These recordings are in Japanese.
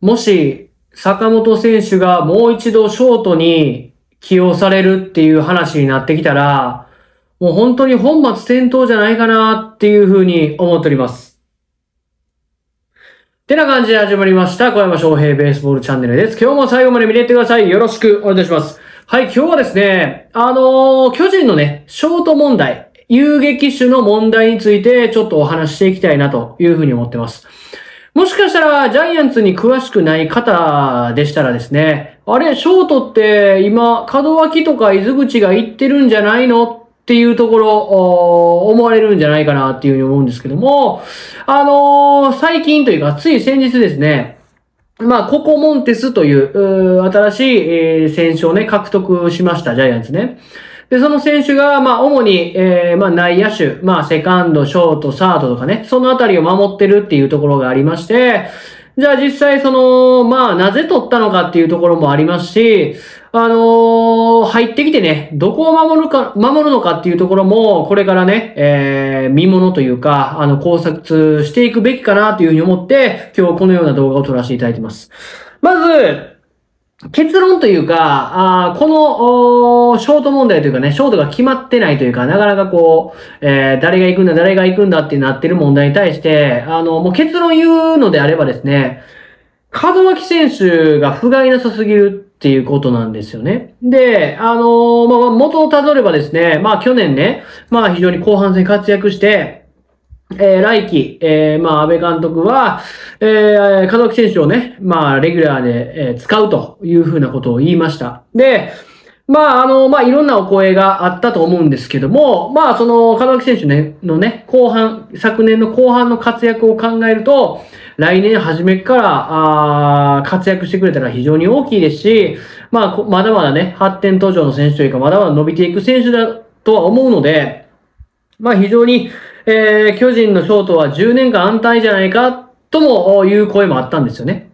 もし坂本選手がもう一度ショートに起用されるっていう話になってきたら、もう本当に本末転倒じゃないかなっていうふうに思っております。てな感じで始まりました小山翔平ベースボールチャンネルです。今日も最後まで見ていってください。よろしくお願いいたします。はい、今日はですね、巨人のね、ショート問題、遊撃手の問題についてちょっとお話ししていきたいなというふうに思ってます。もしかしたらジャイアンツに詳しくない方でしたらですね、あれ、ショートって今、門脇とか伊豆口が行ってるんじゃないのっていうところ、思われるんじゃないかなっていうふうに思うんですけども、最近というか、つい先日ですね、まあ、ココモンテスという、新しい、選手をね、獲得しました、ジャイアンツね。で、その選手が、まあ、主に、まあ、内野手、まあ、セカンド、ショート、サードとかね、そのあたりを守ってるっていうところがありまして、じゃあ実際その、まあ、なぜ取ったのかっていうところもありますし、入ってきてね、どこを守るのかっていうところも、これからね、見物というか、考察していくべきかなというふうに思って、今日このような動画を撮らせていただいてます。まず、結論というか、このショート問題というかね、ショートが決まってないというか、なかなかこう、誰が行くんだってなってる問題に対して、もう結論言うのであればですね、門脇選手が不甲斐なさすぎるっていうことなんですよね。で、まあ、元をたどればですね、まあ去年ね、まあ非常に後半戦活躍して、来季、まあ、安倍監督は、門脇選手をね、まあ、レギュラーで、使うというふうなことを言いました。で、まあ、まあ、いろんなお声があったと思うんですけども、まあ、その、門脇選手ね、昨年の後半の活躍を考えると、来年初めから、活躍してくれたら非常に大きいですし、まあ、まだまだね、発展途上の選手というか、まだまだ伸びていく選手だとは思うので、まあ、非常に、巨人のショートは10年間安泰じゃないか、ともいう声もあったんですよね。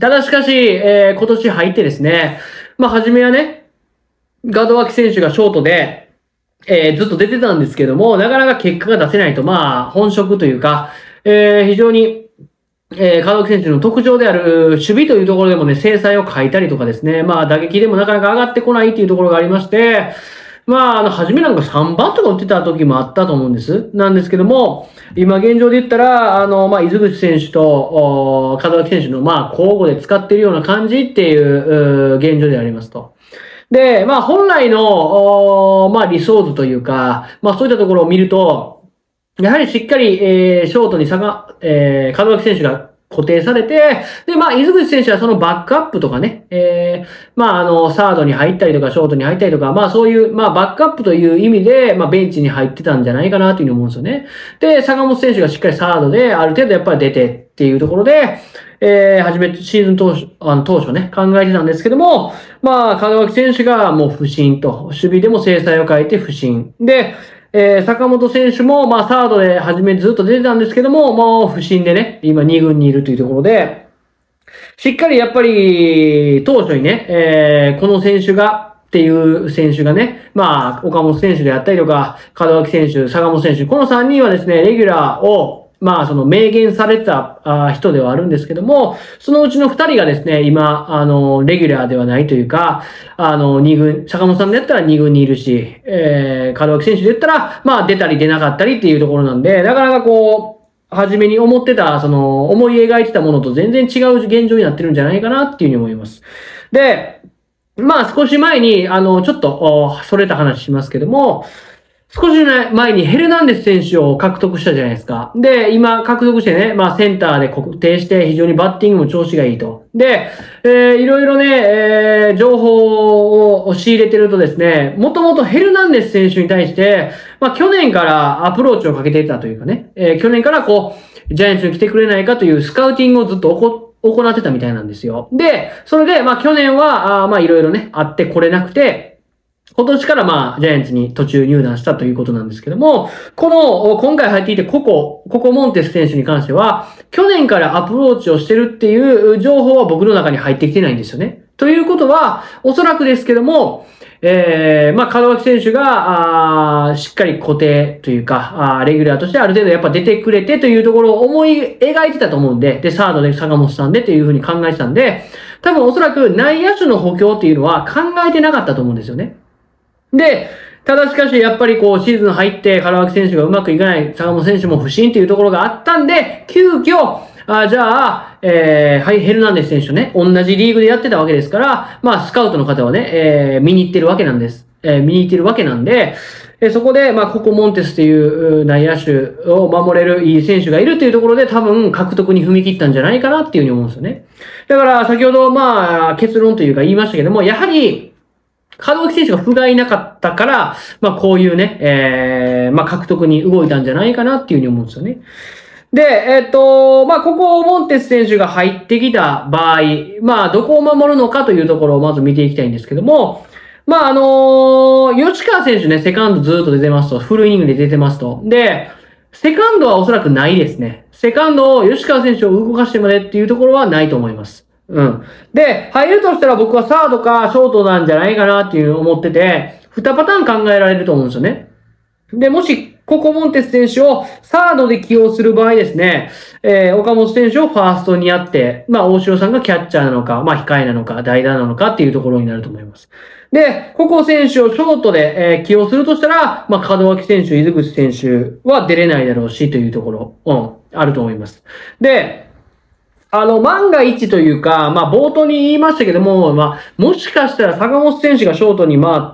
ただしかし、今年入ってですね、まあ、初めはね、門脇選手がショートで、ずっと出てたんですけども、なかなか結果が出せないと、まあ、本職というか、非常に、門脇選手の特徴である守備というところでもね、精彩を欠いたりとかですね、まあ、打撃でもなかなか上がってこないっていうところがありまして、まあ、初めなんか3番とか打ってた時もあったと思うんです。なんですけども、今現状で言ったら、まあ、伊豆口選手と、門脇選手の、まあ、交互で使っているような感じっていう、現状でありますと。で、まあ、本来の、まあ、理想図というか、まあ、そういったところを見ると、やはりしっかり、ショートに門脇選手が固定されて、で、まあ、伊豆口選手はそのバックアップとかね、まあ、サードに入ったりとか、ショートに入ったりとか、まあ、そういう、まあ、バックアップという意味で、まあ、ベンチに入ってたんじゃないかなというふうに思うんですよね。で、坂本選手がしっかりサードで、ある程度やっぱり出てっていうところで、シーズン当初ね、考えてたんですけども、まあ、門脇選手がもう不振と、守備でも精彩を欠いて不振。で、坂本選手も、まあ、サードで初めずっと出てたんですけども、もう不振でね、今2軍にいるというところで、しっかりやっぱり、当初にね、この選手が、っていう選手がね、まあ、岡本選手であったりとか、門脇選手、坂本選手、この3人はですね、レギュラーを、まあ、その、明言された人ではあるんですけども、そのうちの2人がですね、今、レギュラーではないというか、2軍、坂本さんでやったら2軍にいるし、門脇選手でやったら、まあ、出たり出なかったりっていうところなんで、なかなかこう、初めに思ってた、その、思い描いてたものと全然違う現状になってるんじゃないかなっていうふうに思います。で、まあ、少し前に、ちょっと、それた話しますけども、少し前にヘルナンデス選手を獲得したじゃないですか。で、今獲得してね、まあセンターで固定して非常にバッティングも調子がいいと。で、いろいろね、情報を仕入れてるとですね、もともとヘルナンデス選手に対して、まあ去年からアプローチをかけていたというかね、去年からこう、ジャイアンツに来てくれないかというスカウティングをずっと行ってたみたいなんですよ。で、それで、まあ去年は、まあいろいろね、あってこれなくて、今年からまあ、ジャイアンツに途中入団したということなんですけども、今回入っていてココモンテス選手に関しては、去年からアプローチをしてるっていう情報は僕の中に入ってきてないんですよね。ということは、おそらくですけども、門脇選手が、しっかり固定というか、レギュラーとしてある程度やっぱ出てくれてというところを思い描いてたと思うんで、で、サードで坂本さんでっていうふうに考えてたんで、多分おそらく内野手の補強っていうのは考えてなかったと思うんですよね。で、ただしかしやっぱりこうシーズン入って門脇選手がうまくいかない、坂本選手も不振っていうところがあったんで、急遽、じゃあ、ヘルナンデス選手とね、同じリーグでやってたわけですから、まあ、スカウトの方はね、見に行ってるわけなんです。見に行ってるわけなんで、そこで、まあ、ココ・モンテスという内野手を守れるいい選手がいるというところで、多分獲得に踏み切ったんじゃないかなっていうふうに思うんですよね。だから、先ほど、まあ、結論というか言いましたけども、やはり、門脇選手が不甲斐なかったから、まあ、こういうね、まあ、獲得に動いたんじゃないかなっていうふうに思うんですよね。で、まあ、ここをモンテス選手が入ってきた場合、まあ、どこを守るのかというところをまず見ていきたいんですけども、まあ、吉川選手ね、セカンドずっと出てますと、フルイニングで出てますと。で、セカンドはおそらくないですね。セカンドを吉川選手を動かしてまでっていうところはないと思います。うん。で、入るとしたら僕はサードかショートなんじゃないかなっていう思ってて、2パターン考えられると思うんですよね。で、もし、ココ・モンテス選手をサードで起用する場合ですね、岡本選手をファーストにやって、まあ、大城さんがキャッチャーなのか、まあ、控えなのか、代打なのかっていうところになると思います。で、ココ選手をショートで、起用するとしたら、まあ、門脇選手、出口選手は出れないだろうし、というところ、あると思います。で、万が一というか、まあ、冒頭に言いましたけども、まあ、もしかしたら坂本選手がショートに回っ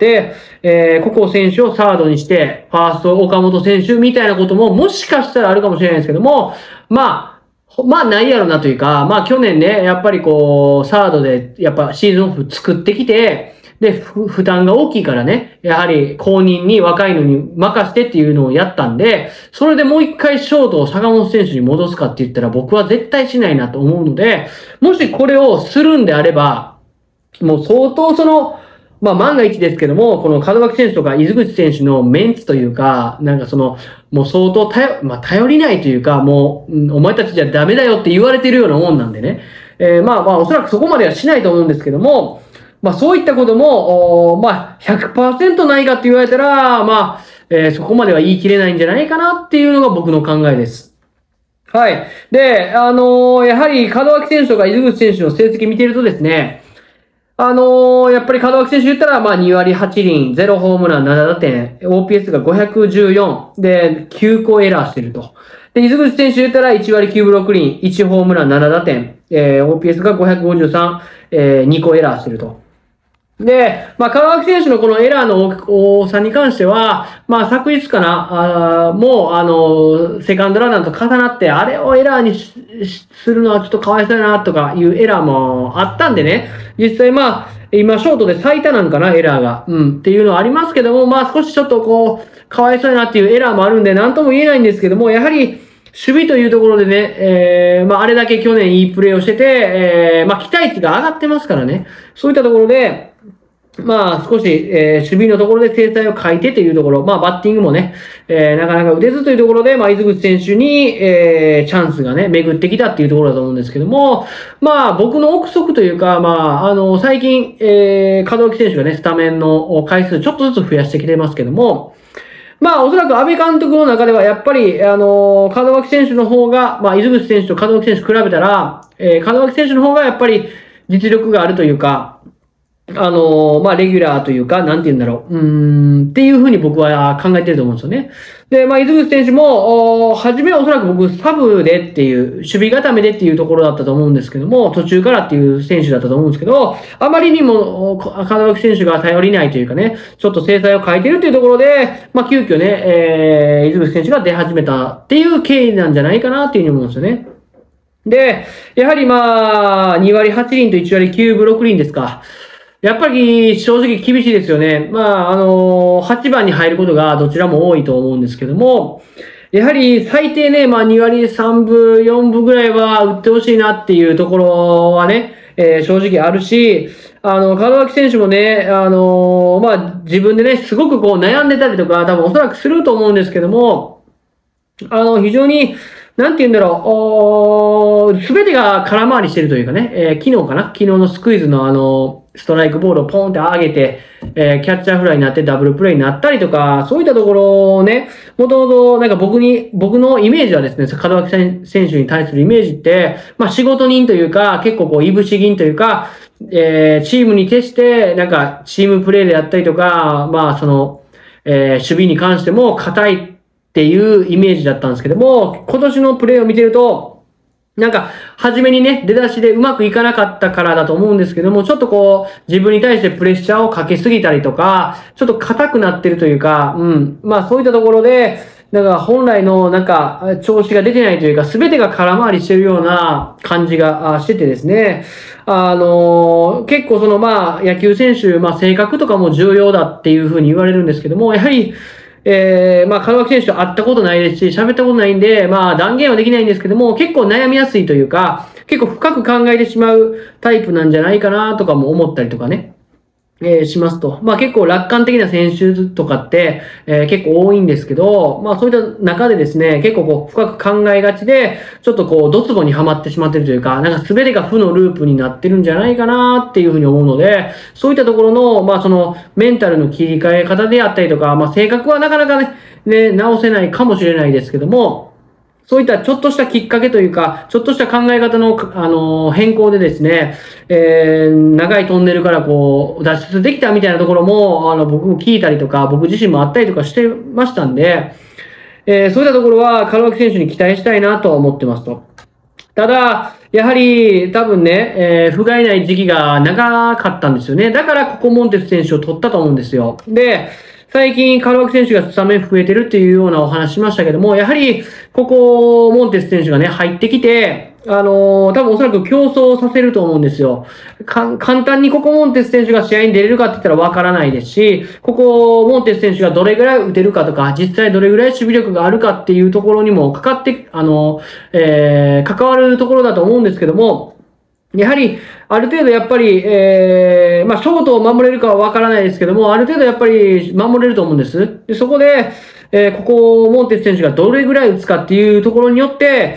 て、ココ選手をサードにして、ファースト岡本選手みたいなことも、もしかしたらあるかもしれないですけども、まあ、ないやろなというか、まあ、去年ね、やっぱりこう、サードで、やっぱシーズンオフ作ってきて、で、負担が大きいからね、やはり後任に若いのに任してっていうのをやったんで、それでもう一回ショートを坂本選手に戻すかって言ったら僕は絶対しないなと思うので、もしこれをするんであれば、もう相当その、まあ万が一ですけども、この門脇選手とか出口選手のメンツというか、なんかその、もう相当頼りないというか、もう、お前たちじゃダメだよって言われてるようなもんなんでね。まあおそらくそこまではしないと思うんですけども、まあそういったことも、まあ 100% ないかって言われたら、まあ、そこまでは言い切れないんじゃないかなっていうのが僕の考えです。はい。で、やはり門脇選手とか出口選手の成績見てるとですね、やっぱり門脇選手言ったら、まあ2割8厘、0ホームラン7打点、OPS が514で9個エラーしてると。で、出口選手言ったら1割9分6厘、1ホームラン7打点、OPS が553、2個エラーしてると。で、まあ、門脇選手のこのエラーの多さに関しては、まあ、昨日かな、もう、セカンドランナーと重なって、あれをエラーにするのはちょっとかわいそうだな、とかいうエラーもあったんでね、実際まあ、今、ショートで最多なんかな、エラーが。うん、っていうのはありますけども、まあ、少しちょっとこう、かわいそうだなっていうエラーもあるんで、なんとも言えないんですけども、やはり、守備というところでね、まあ、あれだけ去年いいプレーをしてて、まあ、期待値が上がってますからね、そういったところで、まあ、少し、守備のところで制裁を欠いてというところ、まあ、バッティングもね、なかなか打てずというところで、まあ、出口選手に、チャンスがね、巡ってきたっていうところだと思うんですけども、まあ、僕の憶測というか、まあ、最近、門脇選手がね、スタメンの回数ちょっとずつ増やしてきてますけども、まあ、おそらく安倍監督の中では、やっぱり、門脇選手の方が、まあ、出口選手と門脇選手比べたら、門脇選手の方がやっぱり、実力があるというか、まあ、レギュラーというか、なんて言うんだろう。っていうふうに僕は考えてると思うんですよね。で、まあ、出口選手も、初めはおそらく僕、サブでっていう、守備固めでっていうところだったと思うんですけども、途中からっていう選手だったと思うんですけど、あまりにも、門脇選手が頼りないというかね、ちょっと制裁を変えてるっていうところで、まあ、急遽ね、出口選手が出始めたっていう経緯なんじゃないかなっていうふうに思うんですよね。で、やはりまあ、2割8厘と1割9分6厘ですか。やっぱり正直厳しいですよね。まあ、8番に入ることがどちらも多いと思うんですけども、やはり最低ね、まあ2割3分、4分ぐらいは打ってほしいなっていうところはね、正直あるし、門脇選手もね、まあ自分でね、すごくこう悩んでたりとか、多分おそらくすると思うんですけども、非常に、なんて言うんだろう、すべてが空回りしてるというかね、昨日のスクイズのストライクボールをポンって上げて、キャッチャーフライになってダブルプレイになったりとか、そういったところをね、もともとなんか僕のイメージはですね、門脇選手に対するイメージって、まあ仕事人というか、結構こう、いぶし銀というか、チームに徹して、なんかチームプレイであったりとか、まあその、守備に関しても硬い、っていうイメージだったんですけども、今年のプレーを見てると、なんか、初めにね、出だしでうまくいかなかったからだと思うんですけども、ちょっとこう、自分に対してプレッシャーをかけすぎたりとか、ちょっと硬くなってるというか、うん。まあそういったところで、なんか本来のなんか、調子が出てないというか、すべてが空回りしてるような感じがしててですね、結構そのまあ、野球選手、まあ性格とかも重要だっていうふうに言われるんですけども、やはり、まあ、門脇選手と会ったことないですし、喋ったことないんで、まあ、断言はできないんですけども、結構悩みやすいというか、結構深く考えてしまうタイプなんじゃないかなとかも思ったりとかね、しますと。まあ、結構楽観的な選手とかって、結構多いんですけど、まあ、そういった中でですね、結構こう、深く考えがちで、ちょっとこう、ドツボにはまってしまってるというか、なんか全てが負のループになってるんじゃないかなっていうふうに思うので、そういったところの、まあ、その、メンタルの切り替え方であったりとか、まあ、性格はなかなかね、直せないかもしれないですけども、そういったちょっとしたきっかけというか、ちょっとした考え方の、変更でですね、長いトンネルからこう、脱出できたみたいなところも、僕も聞いたりとか、僕自身もあったりとかしてましたんで、そういったところは、門脇選手に期待したいなと思ってますと。ただ、やはり、多分ね、不甲斐ない時期が長かったんですよね。だから、ここモンテス選手を取ったと思うんですよ。で、最近、門脇選手がスタメン増えてるっていうようなお話しましたけども、やはり、ここ、モンテス選手がね、入ってきて、多分おそらく競争させると思うんですよ。簡単にここモンテス選手が試合に出れるかって言ったらわからないですし、ここモンテス選手がどれぐらい打てるかとか、実際どれぐらい守備力があるかっていうところにもかかって、関わるところだと思うんですけども、やはり、ある程度やっぱり、まあ、ショートを守れるかはわからないですけども、ある程度やっぱり守れると思うんです。でそこで、ここ、モンテス選手がどれぐらい打つかっていうところによって、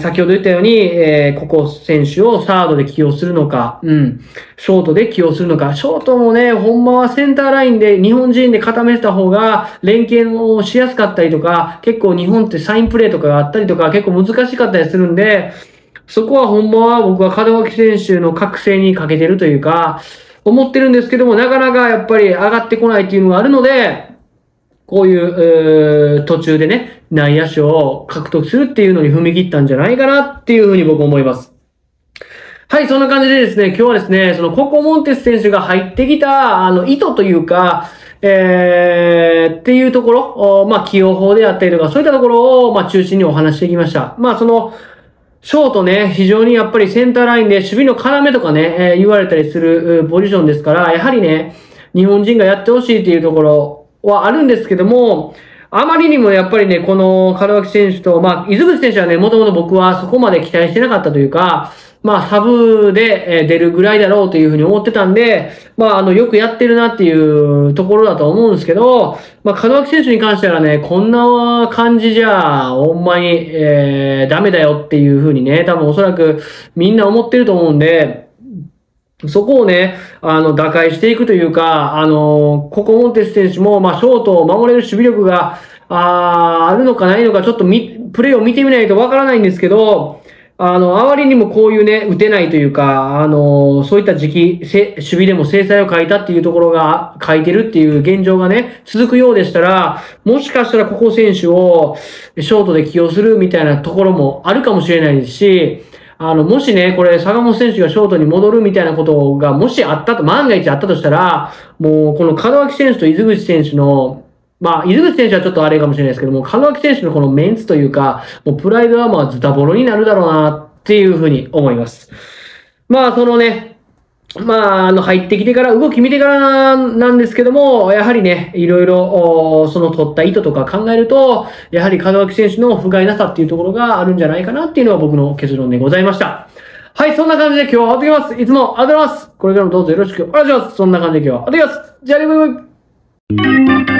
先ほど言ったように、ここ選手をサードで起用するのか、うん、ショートで起用するのか、ショートもね、ほんまはセンターラインで日本人で固めた方が連携もしやすかったりとか、結構日本ってサインプレーとかがあったりとか、結構難しかったりするんで、そこはほんまは僕は門脇選手の覚醒に欠けてるというか、思ってるんですけども、なかなかやっぱり上がってこないっていうのがあるので、こういう、途中でね、内野手を獲得するっていうのに踏み切ったんじゃないかなっていうふうに僕思います。はい、そんな感じでですね、今日はですね、そのココ・モンテス選手が入ってきた、意図というか、っていうところ、まあ、起用法であったりとか、そういったところを、まあ、中心にお話してきました。まあ、その、ショートね、非常にやっぱりセンターラインで守備の要とかね、言われたりするポジションですから、やはりね、日本人がやってほしいっていうところはあるんですけども、あまりにもやっぱりね、この門脇選手と、まあ、伊豆口選手はね、もともと僕はそこまで期待してなかったというか、まあ、サブで出るぐらいだろうというふうに思ってたんで、まあ、よくやってるなっていうところだと思うんですけど、まあ、門脇選手に関してはね、こんな感じじゃ、ほんまに、ダメだよっていうふうにね、多分おそらくみんな思ってると思うんで、そこをね、打開していくというか、ここモンテス選手も、まあ、ショートを守れる守備力が、あるのかないのか、ちょっとプレーを見てみないとわからないんですけど、あまりにもこういうね、打てないというか、そういった時期、守備でも制裁を書いたっていうところが、書いてるっていう現状がね、続くようでしたら、もしかしたらここ選手を、ショートで起用するみたいなところもあるかもしれないですし、もしね、これ、坂本選手がショートに戻るみたいなことが、もしあったと、万が一あったとしたら、もう、この門脇選手と伊豆口選手の、まあ、伊豆口選手はちょっとあれかもしれないですけども、門脇選手のこのメンツというか、もうプライドはまあズタボロになるだろうな、っていうふうに思います。まあ、そのね、まあ、入ってきてから、動き見てからなんですけども、やはりね、いろいろ、その取った意図とか考えると、やはり門脇選手の不甲斐なさっていうところがあるんじゃないかなっていうのは僕の結論でございました。はい、そんな感じで今日は終わってきます。いつもありがとうございます。これからもどうぞよろしくお願いします。そんな感じで今日は終わってきます。じゃあね、バイバイ。